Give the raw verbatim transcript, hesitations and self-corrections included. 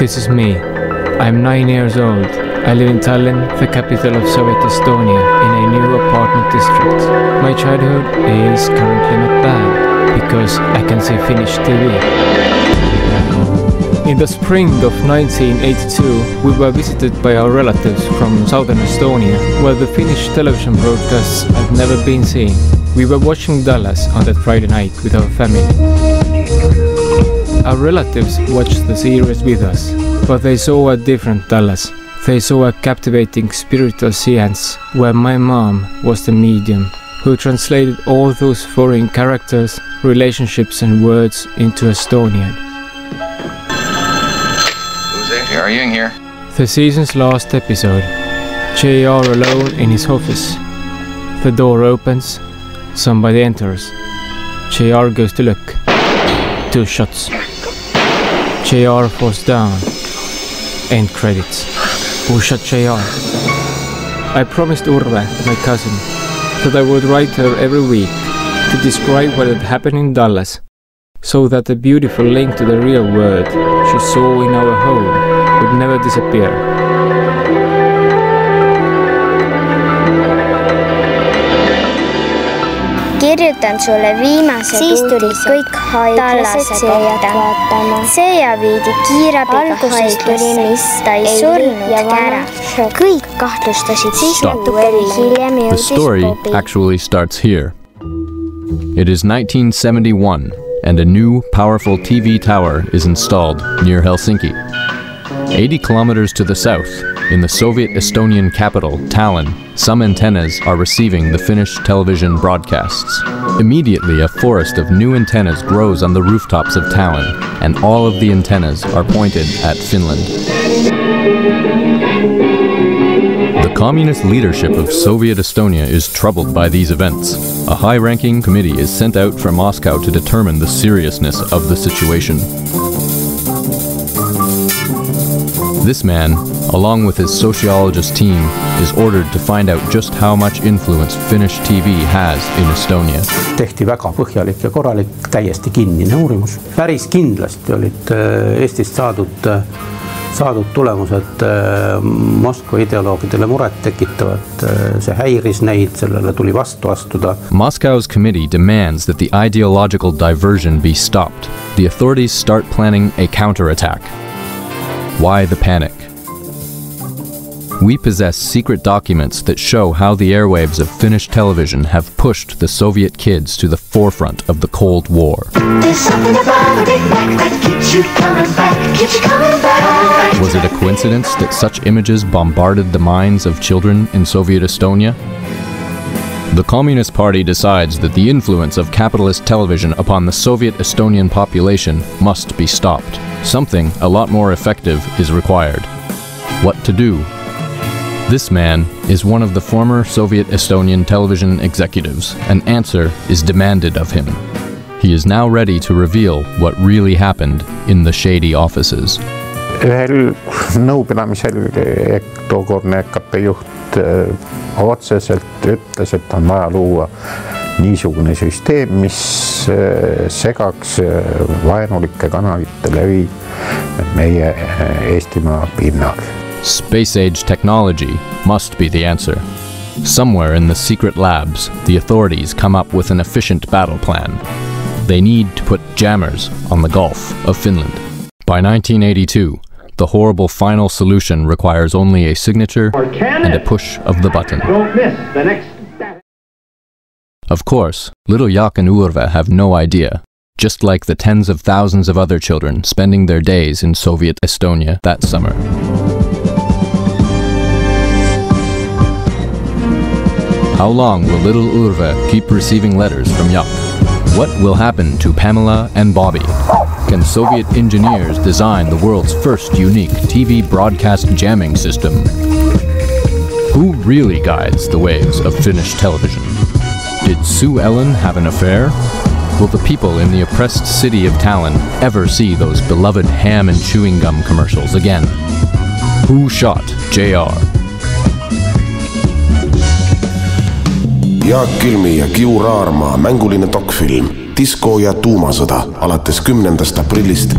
This is me. I'm nine years old. I live in Tallinn, the capital of Soviet Estonia, in a new apartment district. My childhood is currently not bad, because I can see Finnish T V. In the spring of nineteen eighty-two, we were visited by our relatives from southern Estonia, where the Finnish television broadcasts had never been seen. We were watching Dallas on that Friday night with our family. Our relatives watched the series with us, but they saw a different Dallas. They saw a captivating spiritual seance, where my mom was the medium, who translated all those foreign characters, relationships and words into Estonian. Who's there? Here, are you in here? The season's last episode. J R alone in his office. The door opens, somebody enters. J R goes to look. Two shots. J R falls down. End credits. Who shot J R? I promised Urve, my cousin, that I would write her every week to describe what had happened in Dallas, so that the beautiful link to the real world she saw in our home would never disappear. Kirjutan sulle viimase siis tulid kõik haiglased vaatama. Seja viidi kiirabiga haiglasse, ta ei surnud ära. Kõik kahtlustasid siis natukene hiljem jõudis Bobby. The story actually starts here. It is nineteen seventy-one and a new powerful T V tower is installed near Helsinki. eighty kilometers to the south, in the Soviet Estonian capital, Tallinn, some antennas are receiving the Finnish television broadcasts. Immediately, a forest of new antennas grows on the rooftops of Tallinn, and all of the antennas are pointed at Finland. The communist leadership of Soviet Estonia is troubled by these events. A high-ranking committee is sent out from Moscow to determine the seriousness of the situation. This man, along with his sociologist team, is ordered to find out just how much influence Finnish T V has in Estonia. Tehti väga põhjalik ja korralik, täiesti kinnine uurimus. Päris kindlasti olid Eestist saadud, saadud tulemused Moskva ideoloogidele muret tekitavad. See häiris neid, sellele tuli vastu astuda. Moscow's committee demands that the ideological diversion be stopped. The authorities start planning a counterattack. Why the panic? We possess secret documents that show how the airwaves of Finnish television have pushed the Soviet kids to the forefront of the Cold War. Was it a coincidence that such images bombarded the minds of children in Soviet Estonia? The Communist Party decides that the influence of capitalist television upon the Soviet Estonian population must be stopped. Something a lot more effective is required. What to do? This man is one of the former Soviet Estonian television executives. An answer is demanded of him. He is now ready to reveal what really happened in the shady offices. Ühel nõupidamisel tookordne E K P juht otseselt ütles, et on vaja luua niisugune süsteem, mis segaks vaenulike kanalite levi meie Eestimaa pinnal. Space age technology must be the answer. Somewhere in the secret labs, the authorities come up with an efficient battle plan. They need to put jammers on the Gulf of Finland. By nineteen eighty-two, the horrible final solution requires only a signature and a push of the button. Don't miss the next. Of course, little Jaak and Urve have no idea, just like the tens of thousands of other children spending their days in Soviet Estonia that summer. How long will little Urve keep receiving letters from Jaak? What will happen to Pamela and Bobby? Can Soviet engineers design the world's first unique T V broadcast jamming system? Who really guides the waves of Finnish television? Did Sue Ellen have an affair? Will the people in the oppressed city of Tallinn ever see those beloved ham and chewing gum commercials again? Who shot J R? Jaak Kilmi ja Kiu Raarma mänguline dokfilm Disko ja tuumasõda alates kümnendast aprillist.